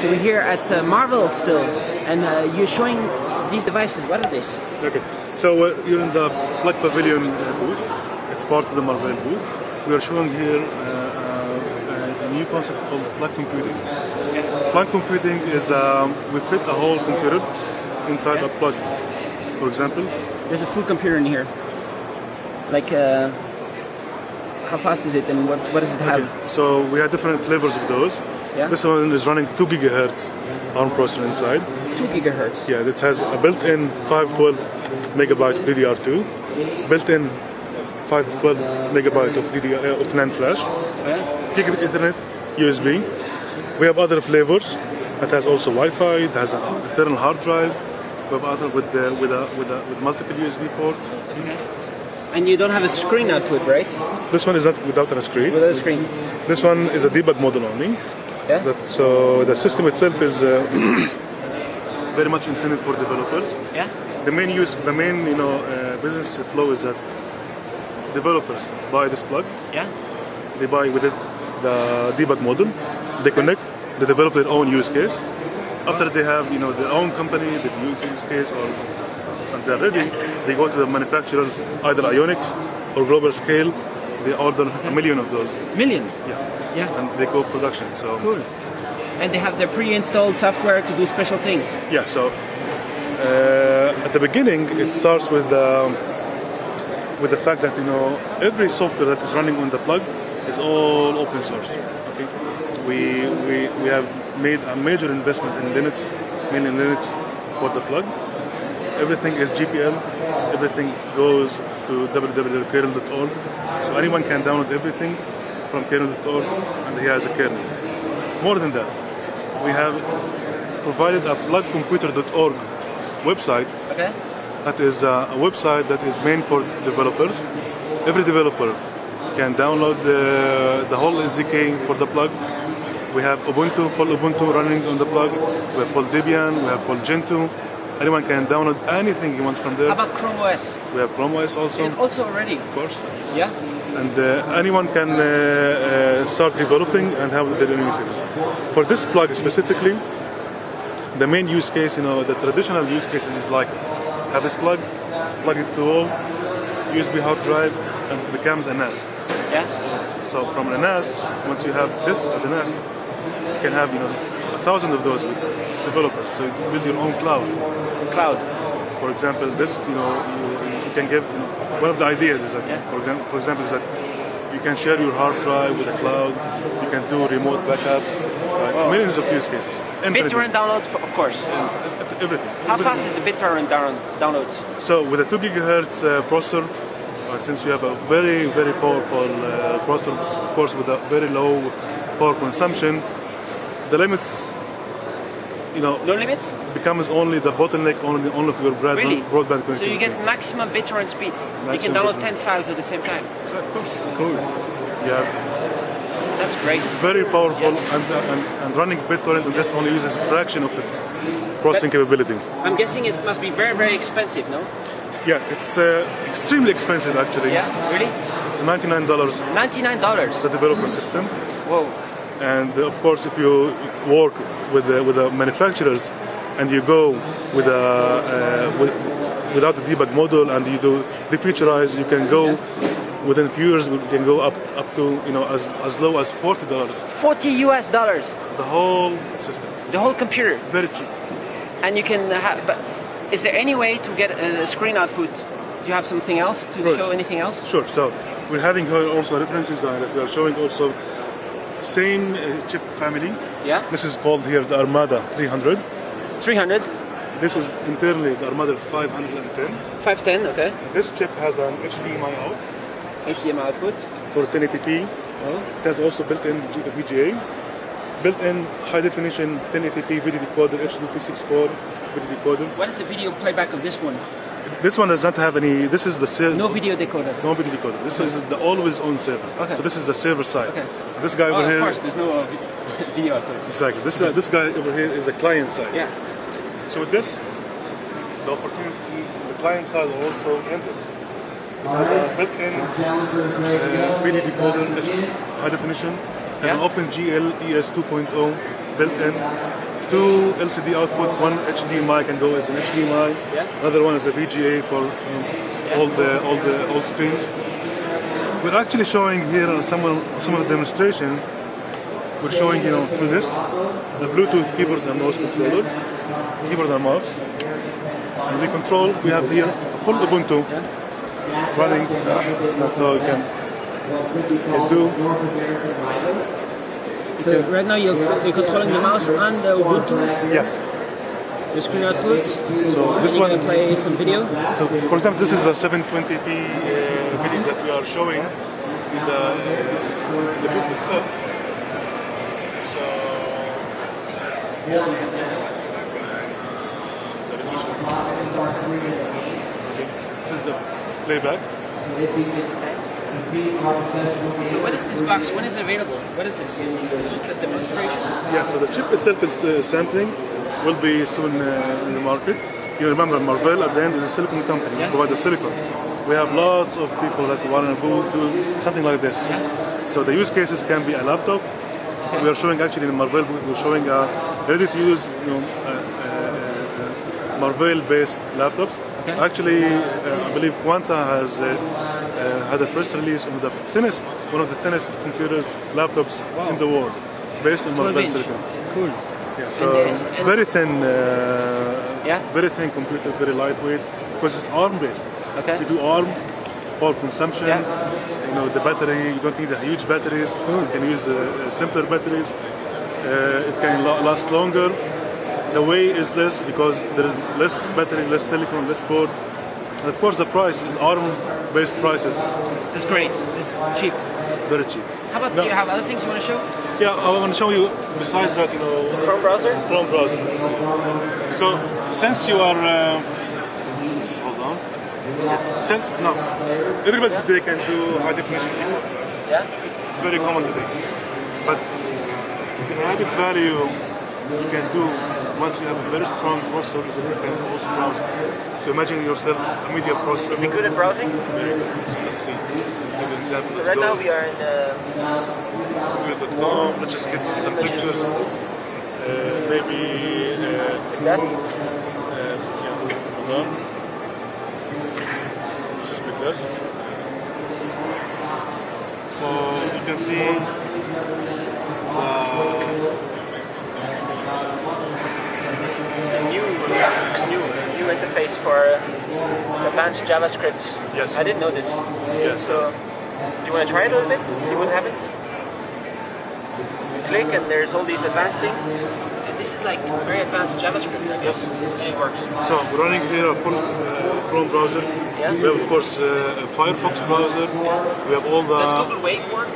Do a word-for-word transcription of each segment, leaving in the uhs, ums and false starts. So we're here at uh, Marvell still, and uh, you're showing these devices. What are these? Okay, so uh, you're in the Plug Pavilion uh, booth. It's part of the Marvell booth. We are showing here uh, uh, a new concept called Plug Computing. Plug Computing is um, we fit a whole computer inside a plug. For example, there's a full computer in here. Like, uh, how fast is it, and what, what does it have? Okay. So we have different flavors of those. Yeah. This one is running two gigahertz ARM processor inside. Two gigahertz. Yeah, it has a built-in five twelve megabyte D D R two, built-in five twelve megabyte of D D R, of NAND flash, yeah. Gigabit Ethernet, U S B. We have other flavors. It has also Wi-Fi. It has an internal hard drive. We have other with the, with a, with a, with multiple U S B ports. Okay. And you don't have a screen output, right? This one is not without a screen. Without a screen. This one is a debug model only. Yeah. That, so the system itself is uh, very much intended for developers. Yeah. The main use, the main you know uh, business flow is that developers buy this plug. Yeah. They buy with it the debug model. They connect. They develop their own use case. After they have you know their own company, they use use case or. And they're ready, they go to the manufacturers, either Ionix or Global Scale, they order a million of those. Million? Yeah. Yeah. And they go production, so... Cool. And they have their pre-installed software to do special things. Yeah, so... Uh, at the beginning, it starts with the... with the fact that, you know, every software that is running on the plug is all open source. Okay? We, we, we have made a major investment in Linux, mainly in Linux, for the plug. Everything is G P L, everything goes to w w w dot kernel dot org, so anyone can download everything from kernel dot org, and he has a kernel. More than that, we have provided a plug computer dot org website. Okay. That is a website that is meant for developers. Every developer can download the, the whole S D K for the plug. We have Ubuntu, full Ubuntu running on the plug, we have full Debian, we have full Gentoo. Anyone can download anything he wants from there. How about Chrome O S? We have Chrome O S also. And also already. Of course. Yeah. And uh, anyone can uh, uh, start developing and have their own uses. For this plug specifically, the main use case, you know, the traditional use cases is like, have this plug, plug it to wall, U S B hard drive, and it becomes a N A S. Yeah. So from a N A S, once you have this as a N A S, you can have, you know, a thousand of those with developers. So you can build your own cloud. Cloud. For example, this you know you, you can give you know, one of the ideas is that yeah. for, for example is that you can share your hard drive with the cloud. You can do remote backups, right? Oh. Millions of use cases. BitTorrent downloads, of course. Yeah. Everything. How fast everything. is the BitTorrent down, downloads? So with a two gigahertz uh, processor, uh, since we have a very very powerful uh, processor, of course with a very low power consumption, the limits. You know, no limits? Becomes only the bottleneck only, only of your broadband, really? broadband connection. So you get maximum BitTorrent speed. Maximum you can download ten files at the same time. So of course. Cool. Yeah. That's great. It's very powerful, yeah. and, uh, and, and running BitTorrent on this only uses a fraction of its processing but capability. I'm guessing it must be very, very expensive, no? Yeah, it's uh, extremely expensive actually. Yeah, really? It's ninety-nine dollars. ninety-nine dollars? The developer system. Whoa. And uh, of course, if you work with the, with the manufacturers, and you go with a uh, with, without the debug model, and you do defeatureize, you can go yeah. within a few years. You can go up up to you know as as low as forty dollars. Forty U S dollars. The whole system. The whole computer. Very cheap. And you can have. But is there any way to get a screen output? Do you have something else to right. show? Anything else? Sure. So we're having also references that we are showing also. Same uh, chip family. Yeah. This is called here the Armada three hundred. three hundred. This is internally the Armada five ten. five ten, okay. And this chip has an H D M I out. H D M I output. For ten eighty p. Oh. It has also built-in V G A. Built-in high-definition ten eighty p video decoder, H two sixty-four video decoder. What is the video playback of this one? This one does not have any. This is the server. No video decoder. No video decoder. This is the always-on server. Okay. So this is the server side. Okay. This guy oh, over of here. Of course, there's no video output. Exactly. This uh, this guy over here is the client side. Yeah. So with this, the opportunities on the client side are also endless. It has a built-in uh, video decoder, high definition. It has yeah. an OpenGL E S two point oh built-in. two L C D outputs, one H D M I can go as an H D M I, yeah. Another one is a V G A for um, yeah. all the all the old screens. We're actually showing here on some of, some of the demonstrations. We're showing you know through this the Bluetooth keyboard and mouse controller, keyboard and mouse, and we control. We have here a full Ubuntu running. That's all you can, you can do. So right now you're, you're controlling the mouse and the Ubuntu? Yes. The screen output? So this one... Can play some video? So for example, this is a seven twenty p uh, video that we are showing in the, uh, the booth itself. So... The resolution. This is the playback. So what is this box? When is it available? What is this? It's just a demonstration? Yeah, so the chip itself is uh, sampling, will be soon uh, in the market. You remember Marvell at the end is a silicon company, yeah. Provide the silicon. We have lots of people that want to do something like this. Yeah. So the use cases can be a laptop. Okay. We are showing actually in Marvell booth, we're showing a ready to use you know, uh, uh, Marvell based laptops. Okay. Actually, uh, I believe Quanta has uh, Uh, had a press release on the thinnest, one of the thinnest computers, laptops wow. in the world, based on Marvell silicon. Cool. Yeah, so and then, and very thin, uh, yeah? very thin computer, very lightweight, because it's ARM based. Okay. If you do ARM, power consumption, yeah. you know the battery. You don't need the huge batteries. Cool. You can use uh, simpler batteries. Uh, it can last longer. The weight is less because there is less battery, less silicon, less board. And of course, the price is ARM-based prices. It's great. It's cheap. Very cheap. How about no. do you have other things you want to show? Yeah, I want to show you. Besides that, you know, Chrome browser. Chrome browser. So, since you are, uh, just hold on. Since no, everybody yeah. today can do high definition keyboard. Yeah. It's, it's very common today. But the added value you can do. Once you have a very strong processor, you can also browse. So imagine yourself a media processor. Is it good at browsing? Very good. So let's see. Give an example. So right now we are in the... Google dot com. Let's just get some images. pictures. Uh, maybe... Uh, like that? Uh, yeah, hold on. Let's just pick this. So you can see... Uh, It's a new, looks new, new interface for uh, advanced JavaScript. Yes. I didn't know this. Yes. So, do you want to try it a little bit? See what happens? You click, and there's all these advanced things. And this is like very advanced JavaScript. I guess. Yes. And it works. So, we're running here a full uh, Chrome browser. Yeah. We have, of course, uh, a Firefox browser. Yeah. We have all the. Does Google Wave work?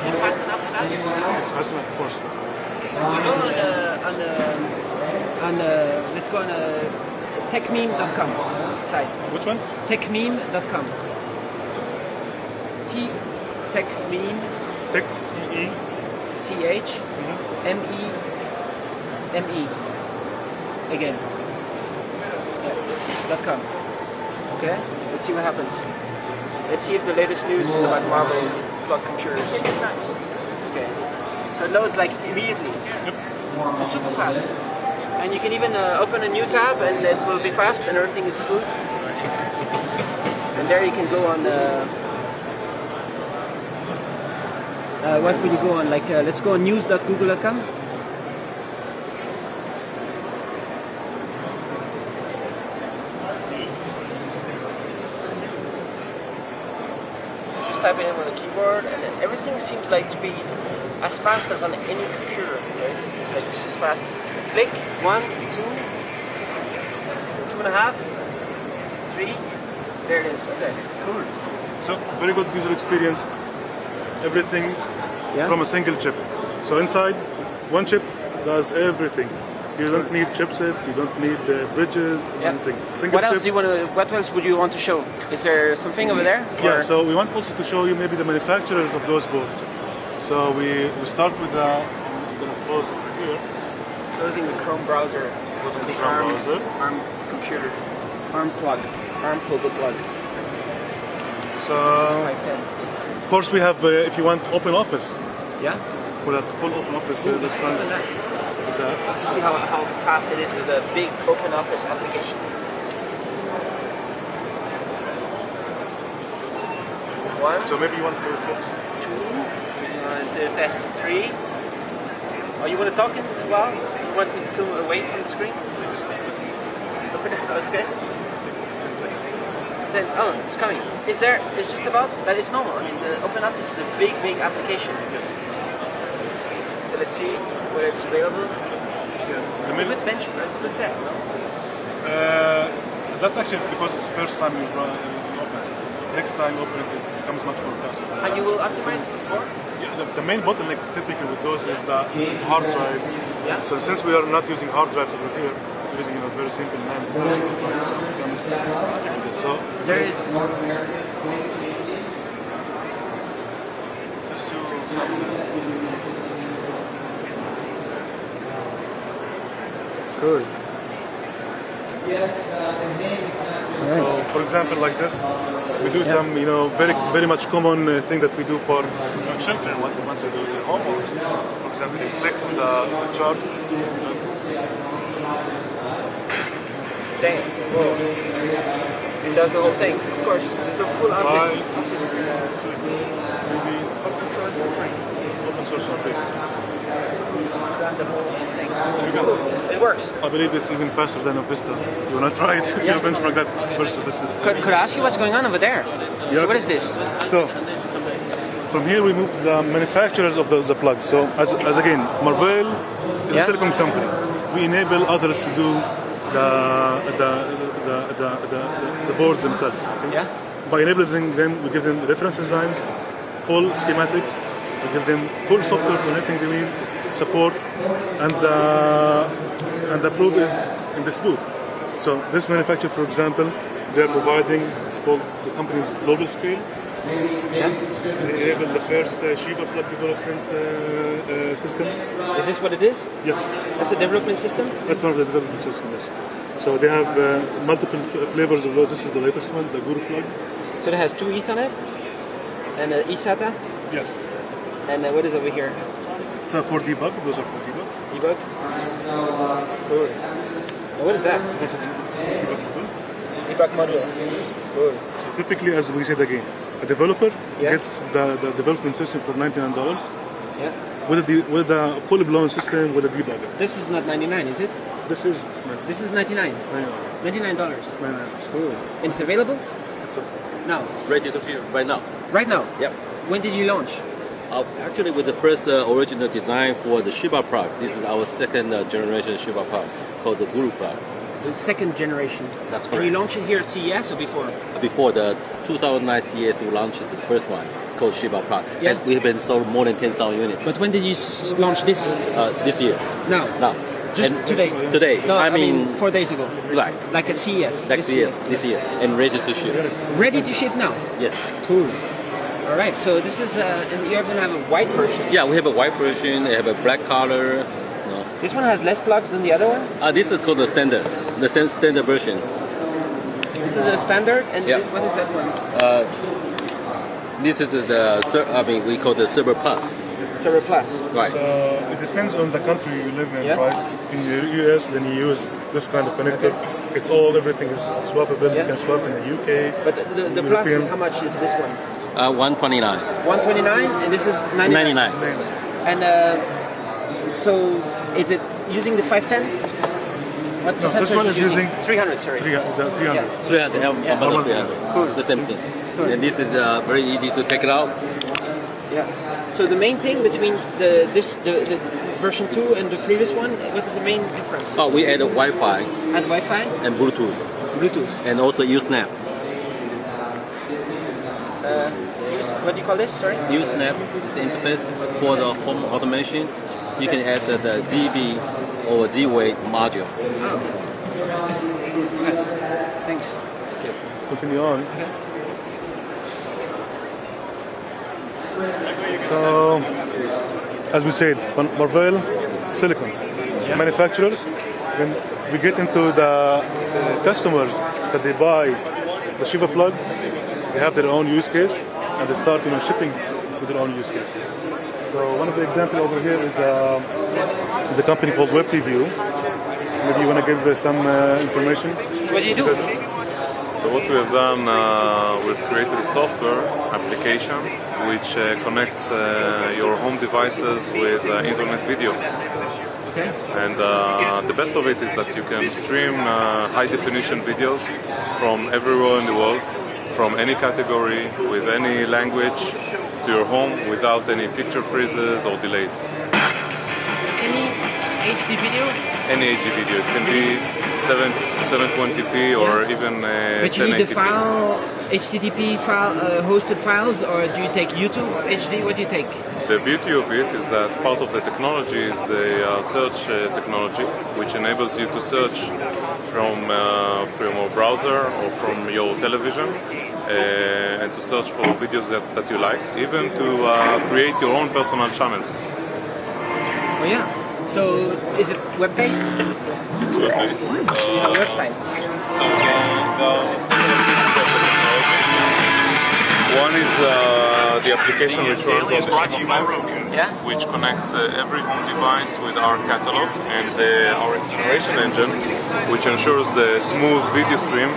Is it fast enough for that? It's fast enough, of course. We go on the, on the, on the, let's go on the techmeme dot com site. Which one? techmeme dot com. T, techmeme. Tech, E, E. C, H, M, E, M, E. Again. Yeah. Dot com. Okay? Let's see what happens. Let's see if the latest news is about Marvell plug computers. Okay. So it loads like immediately. Yep. It's super fast. And you can even uh, open a new tab and it will be fast and everything is smooth. And there you can go on... Uh, uh, what will you go on? Like, uh, let's go on news dot google dot com. So just type it in on the keyboard and then everything seems like to be as fast as on any computer, right? It's like it's just fast. Click, one, two, two and a half, three, there it is, okay, cool. So, very good user experience, everything yeah. from a single chip. So inside, one chip does everything. You don't need chipsets, you don't need the bridges, yeah. anything. Single what else chip. Do you want to, what else would you want to show? Is there something over there? Yeah, or? So we want also to show you maybe the manufacturers of those boards. So we, we start with the, I'm going to close over here. Closing the Chrome browser. Closing the, the Chrome ARM, browser. ARM computer. ARM plug. ARM Global Plug. So, of course we have, uh, if you want, OpenOffice. Yeah? For that full OpenOffice, uh, that runs. Okay. Just to see how, how fast it is with a big OpenOffice application. One. So maybe you want to go first. Two. You want to test three. Oh, you want to talk in a while? You want me to film away from the screen? Yes. That's okay. That's okay. Then, oh, it's coming. Is there? It's just about that. It's normal. I mean, the OpenOffice is a big, big application. Yes. So let's see where it's available. Yeah. It's I mean, a good benchmark. It's a good test, no? Uh, that's actually because it's the first time you run. Next time OpenOffice becomes much more faster. And you will optimize more? Yeah, the, the main bottleneck typically with those is the hard drive. Yeah. So since we are not using hard drives over here, we're using a very simple nine flashes, but it becomes okay. So there is good. Yes, the name is so for example like this. We do yeah. some, you know, very very much common uh, thing that we do for you know, children once they do their homework. For example, they click on the, the chart. Dang! Whoa! It does the whole thing. Of course, it's a full office. Office uh, suite. Uh, open source and free. Open source and free. Done the whole thing. It's cool. It works. I believe it's even faster than a Vista. If you want to try it, if yeah. you benchmark that versus Vista. Could, could I ask you what's going on over there? Yeah. So what is this? So, from here we moved to the manufacturers of the, the plug. So, as, as again, Marvell is yeah. a telecom company. We enable others to do the the the the, the, the boards themselves. Okay? Yeah. By enabling them, we give them reference designs, full schematics, we give them full software for anything they need. Support and uh, and the proof is in this booth. So this manufacturer, for example, they are providing. It's called the company's Global Scale. Yeah. They enable the first uh, Sheeva Plug development uh, uh, systems. Is this what it is? Yes. That's a development system. That's one of the development systems. Yes. So they have uh, multiple flavors of those. This is the latest one, the Guru Plug. So it has two Ethernet and an eSATA. Yes. And uh, what is over here? It's a for debug. Those are for debug. Debug. Cool. And what is that? That's a debug module. Debug module. Cool. So typically, as we said again, a developer yeah. gets the, the development system for ninety-nine dollars. Yeah. With the with the full-blown system with a debugger. This is not ninety-nine, is it? This is. ninety-nine. This is ninety-nine. ninety-nine dollars. ninety-nine dollars. Cool. And it's available? It's available. Now. Ready to view right now. Right now. Yeah. When did you launch? Uh, actually, with the first uh, original design for the Sheeva Plug, this is our second uh, generation Sheeva Plug called the Guru Plug. The second generation. That's correct. And you launched it here at C E S or before? Before the two thousand nine C E S, we launched the first one called Sheeva Plug. Yeah. And we've been sold more than ten thousand units. But when did you s launch this? Uh, this year. Now. Now. Just and today. Today. No, I, mean, I mean, four days ago. Right. Like at C E S. Like C E S this year, and ready to ship. Ready to ship now. Yes. Cool. All right, so this is, a, and you even have a white version. Yeah, we have a white version, we have a black color. No. This one has less plugs than the other one? Uh, this is called the standard, the standard version. This is a standard, and yeah. this, what is that one? Uh, this is the, I mean, we call the Server Plus. Server Plus. Right. So it depends on the country you live in, yeah. right? If you're in the U S, then you use this kind of connector. Okay. It's all, everything is swappable, yeah. you can swap in the U K. But the, the, the plus is, how much is this one? Uh, one twenty-nine. one twenty-nine, and this is ninety-nine. ninety-nine. And uh, so, is it using the five ten? What no, this one is using three hundred. Sorry, three, the three hundred. Yeah. three hundred. Yeah. Armada three hundred. Cool. The same thing. Cool. And this is uh, very easy to take it out. Yeah. So the main thing between the this the, the version two and the previous one, what is the main difference? Oh, we added Wi-Fi. And Wi-Fi. And Bluetooth. Bluetooth. And also Usenet. Uh, use, what do you call this? Sorry? Usenet is the interface for the home automation. You okay. can add the, the Z B or Z-Wave module. Oh, okay. Right. Thanks. Okay. Let's continue on. Okay. So, as we said, Marvell, silicon yeah. manufacturers, then we get into the uh, customers that they buy the Sheeva Plug. They have their own use case, and they start, you know, shipping with their own use case. So one of the examples over here is a, is a company called WebTView. Maybe you want to give some uh, information? What do you do? So what we have done, uh, we've created a software application which uh, connects uh, your home devices with uh, internet video. Okay. And uh, the best of it is that you can stream uh, high-definition videos from everywhere in the world, from any category, with any language, to your home without any picture freezes or delays. Any H D video? Any H D video. It can be seven twenty p or yeah. even uh, but you ten eighty p. Need the file, H T T P file, uh, hosted files, or do you take YouTube H D? What do you take? The beauty of it is that part of the technology is the uh, search uh, technology, which enables you to search from uh, from your browser or from your television, uh, and to search for videos that, that you like, even to uh, create your own personal channels. Oh yeah. So is it web-based? It's web-based. Uh, so you have a website. So there are several pieces of technology. One is uh, the application which runs on the Sheeva Plug, yeah? which connects uh, every home device with our catalog and uh, our acceleration engine, which ensures the smooth video stream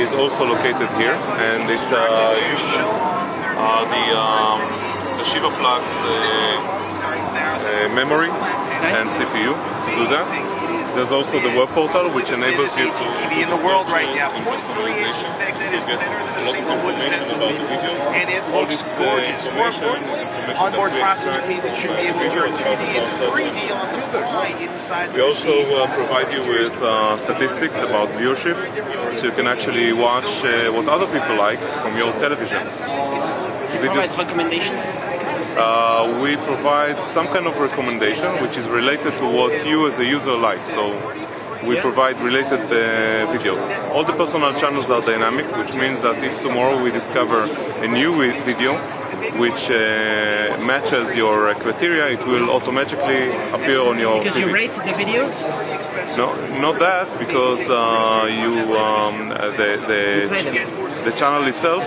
is also located here, and it uh, uses uh, the, um, the Sheeva Plug's uh, uh, memory and C P U to do that. There's also the web portal, which enables you to in the world right now and personalization. You get a lot of information about the videos. All this uh, information is information that we extract from uh, videos about the concept. We also uh, provide you with uh, statistics about viewership, so you can actually watch uh, what other people like from your television. You provide recommendations? Uh, we provide some kind of recommendation which is related to what you as a user like. So we provide related uh, video. All the personal channels are dynamic, which means that if tomorrow we discover a new video which uh, matches your criteria, it will automatically appear on your T V. Because you rate the videos? No, not that, because uh, you um, the, the The channel itself,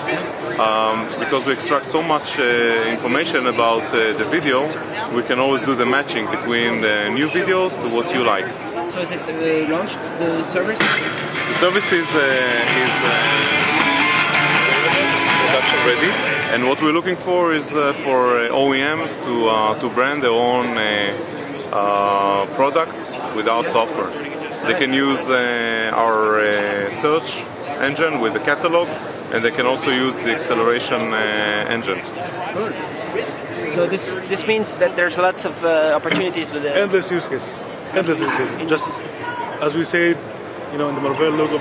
um, because we extract so much uh, information about uh, the video, we can always do the matching between the new videos to what you like. So is it uh, launched, the service? The service is, uh, is uh, production ready, and what we're looking for is uh, for O E Ms to, uh, to brand their own uh, uh, products with our software. They can use uh, our uh, search engine with the catalog, and they can also use the acceleration uh, engine. Cool. So this this means that there's lots of uh, opportunities with the endless use cases. Endless use cases. Just as we said, you know, in the Marvell logo,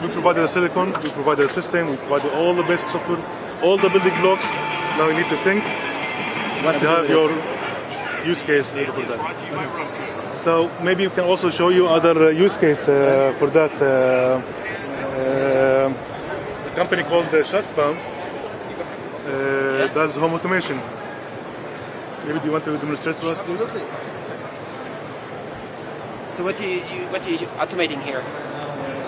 we provided the silicon, we provided the system, we provided all the basic software, all the building blocks. Now you need to think what to have your use case ready for that. So maybe we can also show you other uh, use case uh, for that. Uh, uh, a company called uh, Shaspa uh, does home automation. Maybe do you want to demonstrate to us, please? So what are you, you, what are you automating here?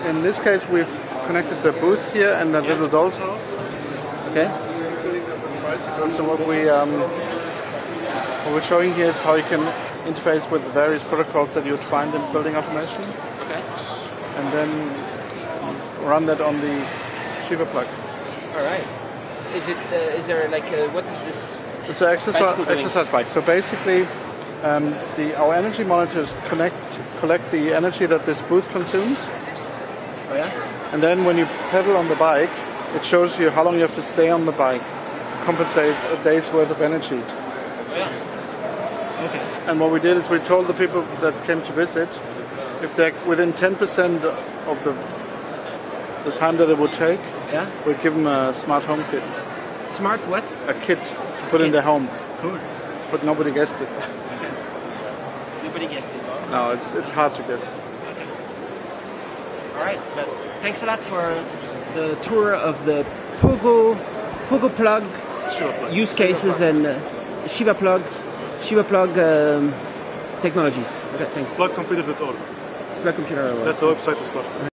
In this case, we've connected the booth here and a little doll's house. Okay. So what we um, what we're showing here is how you can interface with various protocols that you would find in building automation, okay, and then run that on the Sheeva Plug. All right. Is it? Uh, is there like a, what is this? It's an exercise, exercise bike. So basically, um, the our energy monitors connect, collect the energy that this booth consumes. Oh, yeah. And then when you pedal on the bike, it shows you how long you have to stay on the bike to compensate a day's worth of energy. Oh, yeah. Okay. And what we did is we told the people that came to visit, if they're within ten percent of the the time that it would take, yeah, we give them a smart home kit. Smart what? A kit to put kit. in their home. Cool. But nobody guessed it. Okay. Nobody guessed it. No, it's it's hard to guess. Okay. All right. But thanks a lot for the tour of the Guru Plug sure, use cases Sheeva Plug. and uh, Sheeva Plug. Sheeva Plug um, Technologies. Okay, thanks. plug computer dot org. plug computer dot org. That's the website to start.